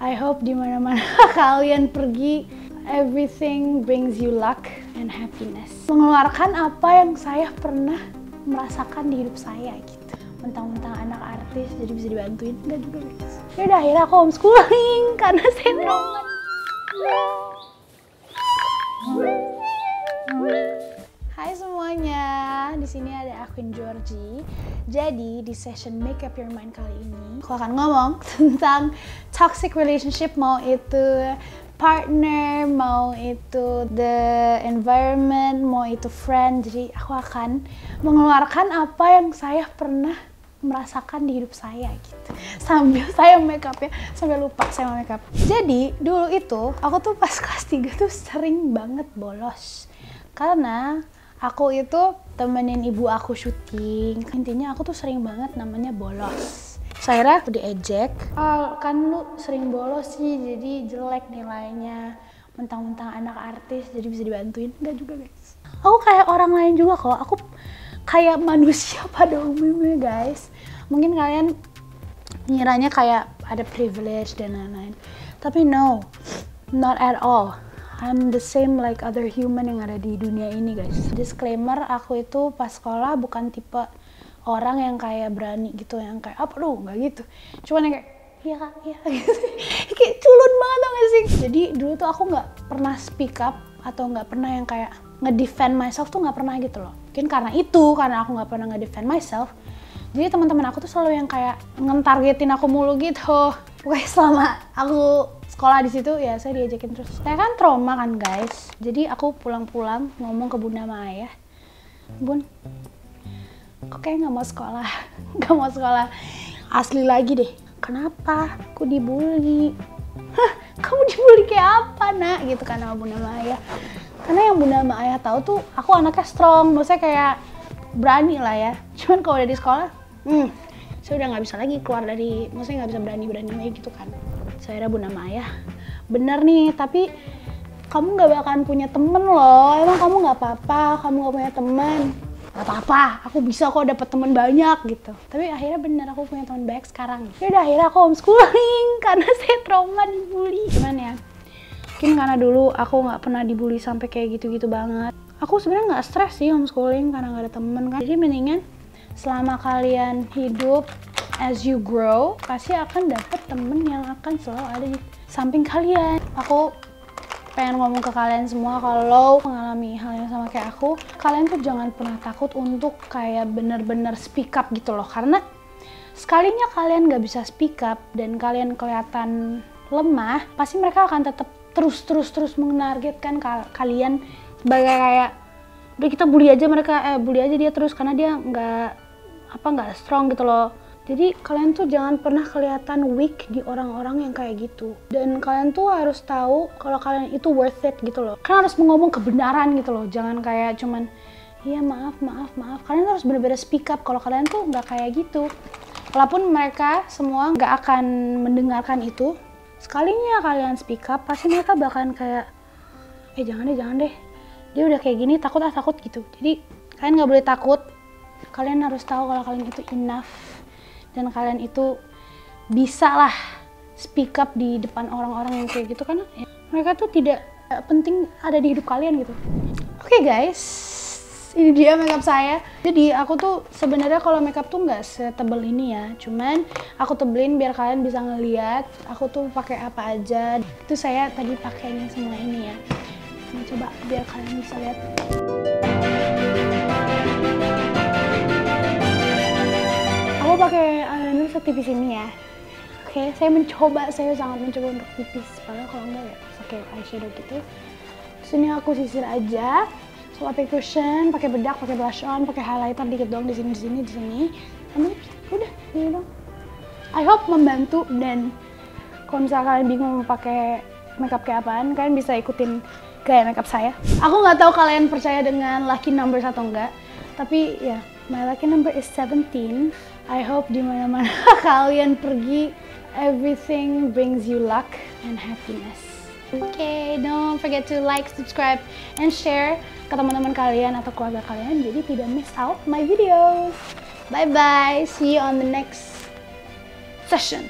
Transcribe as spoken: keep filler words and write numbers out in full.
I hope dimana-mana kalian pergi, everything brings you luck and happiness. Mengeluarkan apa yang saya pernah merasakan di hidup saya gitu. Mentang-mentang anak artis jadi bisa dibantuin, enggak juga guys. Ya udah, akhirnya aku homeschooling karena saya nonton. Hai semuanya, di sini ada Aquene Djorghi. Jadi di session Make Up Your Mind kali ini, aku akan ngomong tentang toxic relationship, mau itu partner, mau itu the environment, mau itu friend. Jadi aku akan mengeluarkan apa yang saya pernah merasakan di hidup saya gitu, sambil saya make up ya, sambil lupa saya mau make up. Jadi dulu itu aku tuh pas kelas tiga tuh sering banget bolos karena aku itu temenin ibu aku syuting. Intinya aku tuh sering banget namanya bolos. Saya aku diejek, oh, kan lu sering bolos sih, jadi jelek nilainya. Mentang-mentang anak artis jadi bisa dibantuin, enggak juga guys. Aku kayak orang lain juga kok, aku kayak manusia pada umumnya guys. Mungkin kalian ngiranya kayak ada privilege dan lain-lain, tapi no, not at all. I'm the same like other human yang ada di dunia ini guys. Disclaimer, aku itu pas sekolah bukan tipe orang yang kayak berani gitu, yang kayak apa lu, nggak gitu, cuman yang kayak iya kak, iya gitu, kayak culun banget tau gak sih. Jadi dulu tuh aku nggak pernah speak up atau nggak pernah yang kayak ngedefend myself tuh nggak pernah gitu loh. Mungkin karena itu, karena aku nggak pernah ngedefend myself, jadi teman-teman aku tuh selalu yang kayak ngentargetin aku mulu gitu. Pokoknya selama aku sekolah di situ ya saya diajakin terus. Saya kan trauma kan guys, jadi aku pulang-pulang ngomong ke Bunda Maya, Bun, kok kayak nggak mau sekolah, nggak mau sekolah asli lagi deh. Kenapa? Aku dibully. Hah, kamu dibully kayak apa nak? Gitu kan sama Bunda Maya. Karena yang Bunda Maya tahu tuh aku anaknya strong, maksudnya kayak berani lah ya. Cuman kalau udah di sekolah, hmm, saya udah nggak bisa lagi keluar dari, maksudnya nggak bisa berani-berani lagi gitu kan. Saya so, Bunda Maya, bener nih, tapi kamu nggak bakalan punya temen loh. Emang kamu nggak apa-apa, kamu nggak punya temen? Gak apa-apa, aku bisa kok dapet temen banyak gitu. Tapi akhirnya bener aku punya temen banyak sekarang. Yaudah akhirnya aku homeschooling karena saya trauma dibully. Cuman ya, mungkin karena dulu aku gak pernah dibully sampai kayak gitu-gitu banget. Aku sebenarnya gak stres sih homeschooling karena gak ada temen kan. Jadi mendingan selama kalian hidup, as you grow, pasti akan dapet temen yang akan selalu ada di samping kalian. Aku pengen ngomong ke kalian semua, kalau mengalami hal yang sama kayak aku, kalian tuh jangan pernah takut untuk kayak bener-bener speak up gitu loh. Karena sekalinya kalian gak bisa speak up dan kalian kelihatan lemah, pasti mereka akan tetap terus-terus-terus menargetkan kal kalian sebagai kayak udah kita bully aja mereka, eh bully aja dia terus karena dia nggak apa nggak strong gitu loh. Jadi kalian tuh jangan pernah kelihatan weak di orang-orang yang kayak gitu. Dan kalian tuh harus tahu kalau kalian itu worth it gitu loh. Kalian harus ngomong kebenaran gitu loh. Jangan kayak cuman, iya maaf, maaf, maaf. Kalian harus bener-bener speak up kalau kalian tuh nggak kayak gitu. Walaupun mereka semua nggak akan mendengarkan itu, sekalinya kalian speak up, pasti mereka bakalan kayak, eh jangan deh, jangan deh. Dia udah kayak gini, takut ah, takut gitu. Jadi kalian nggak boleh takut. Kalian harus tahu kalau kalian itu enough. Dan kalian itu bisa lah speak up di depan orang-orang yang kayak gitu karena ya, mereka tuh tidak penting ada di hidup kalian gitu. Oke okay guys, ini dia makeup saya. Jadi aku tuh sebenarnya kalau makeup tuh nggak setebel ini ya, cuman aku tebelin biar kalian bisa ngeliat aku tuh pakai apa aja. Itu saya tadi pakainya semua ini ya. Nah, coba biar kalian bisa lihat. Aku pakai eyeliner setipis ini ya. Oke, okay, saya mencoba, saya sangat mencoba untuk tipis. Padahal kalau enggak ya pakai eyeshadow gitu. Terus ini aku sisir aja. So pakai cushion, pakai bedak, pakai blush on, pakai highlighter dikit doang di sini, di sini, di sini. Sama udah, ini dong. I hope membantu, dan kalau misalnya kalian bingung mau pakai makeup kayak apaan, kalian bisa ikutin gaya makeup saya. Aku nggak tahu kalian percaya dengan lucky numbers atau enggak, tapi ya my lucky number is seventeen. I hope dimana-mana kalian pergi, everything brings you luck and happiness. Okay, don't forget to like, subscribe, and share ke teman-teman kalian atau keluarga kalian, jadi tidak miss out my videos. Bye-bye, see you on the next session.